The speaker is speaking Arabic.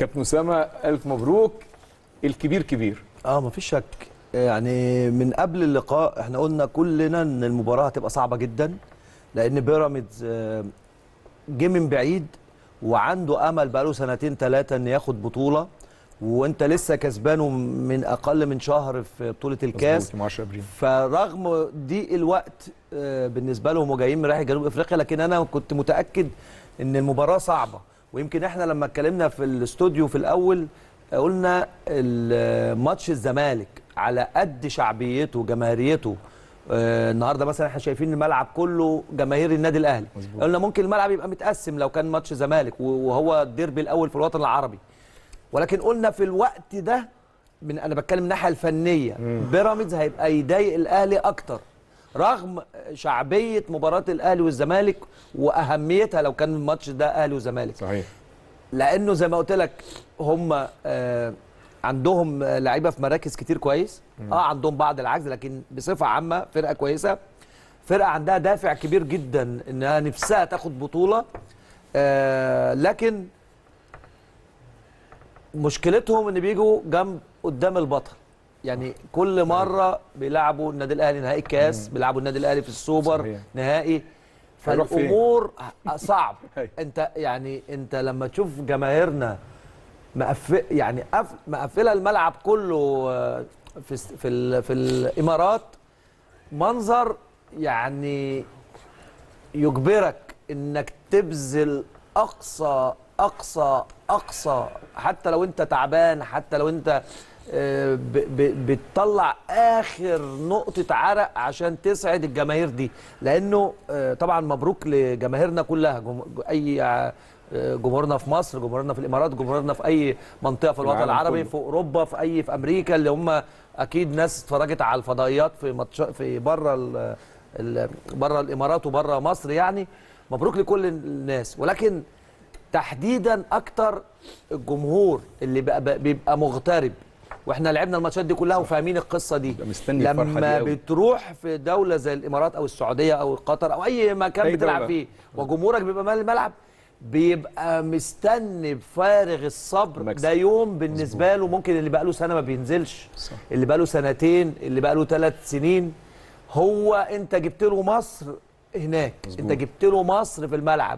كابتن اسامه الف مبروك، الكبير كبير. مفيش شك، يعني من قبل اللقاء احنا قلنا كلنا ان المباراه هتبقى صعبه جدا، لان بيراميدز جه من بعيد وعنده امل بقاله سنتين ثلاثه ان ياخد بطوله، وانت لسه كسبانه من اقل من شهر في بطوله الكاس. فرغم ضيق الوقت بالنسبه لهم وجايين رايح جنوب افريقيا، لكن انا كنت متاكد ان المباراه صعبه. ويمكن احنا لما اتكلمنا في الاستوديو في الاول قلنا ماتش الزمالك على قد شعبيته وجماهيريته. النهارده مثلا احنا شايفين الملعب كله جماهير النادي الاهلي، قلنا ممكن الملعب يبقى متقسم لو كان ماتش زمالك وهو الديربي الاول في الوطن العربي، ولكن قلنا في الوقت ده انا بتكلم الناحيه الفنيه بيراميدز هيبقى يضايق الاهلي اكتر، رغم شعبيه مباراه الاهلي والزمالك واهميتها لو كان الماتش ده اهلي وزمالك. صحيح، لانه زي ما قلت لك هم عندهم لعيبه في مراكز كتير كويس، عندهم بعض العجز، لكن بصفه عامه فرقه كويسه، فرقه عندها دافع كبير جدا انها نفسها تاخد بطوله. لكن مشكلتهم ان بيجوا جنب قدام البطل، يعني كل مره بيلعبوا النادي الاهلي نهائي الكاس، بيلعبوا النادي الاهلي في السوبر. صحيح، نهائي، فالامور صعب. انت يعني لما تشوف جماهيرنا مقفله الملعب كله في الامارات، منظر يعني يجبرك انك تبذل اقصى اقصى اقصى، حتى لو انت تعبان، حتى لو انت بتطلع اخر نقطه عرق عشان تسعد الجماهير دي. لانه طبعا مبروك لجماهيرنا كلها، اي جمهورنا في مصر، جمهورنا في الامارات، جمهورنا في اي منطقه في الوطن العربي، في اوروبا، في امريكا، اللي هم اكيد ناس اتفرجت على الفضائيات في بره الامارات وبره مصر. يعني مبروك لكل الناس، ولكن تحديدا اكتر الجمهور اللي بيبقى مغترب. واحنا لعبنا الماتشات دي كلها وفاهمين القصه دي، لما بتروح في دوله زي الامارات او السعوديه او قطر او اي مكان بتلعب فيه وجمهورك بيبقى مال الملعب، بيبقى مستني بفارغ الصبر ده يوم بالنسبه له. ممكن اللي بقى له سنه ما بينزلش، اللي بقى له سنتين، اللي بقى له 3 سنين، هو انت جبت له مصر هناك، انت جبت له مصر في الملعب.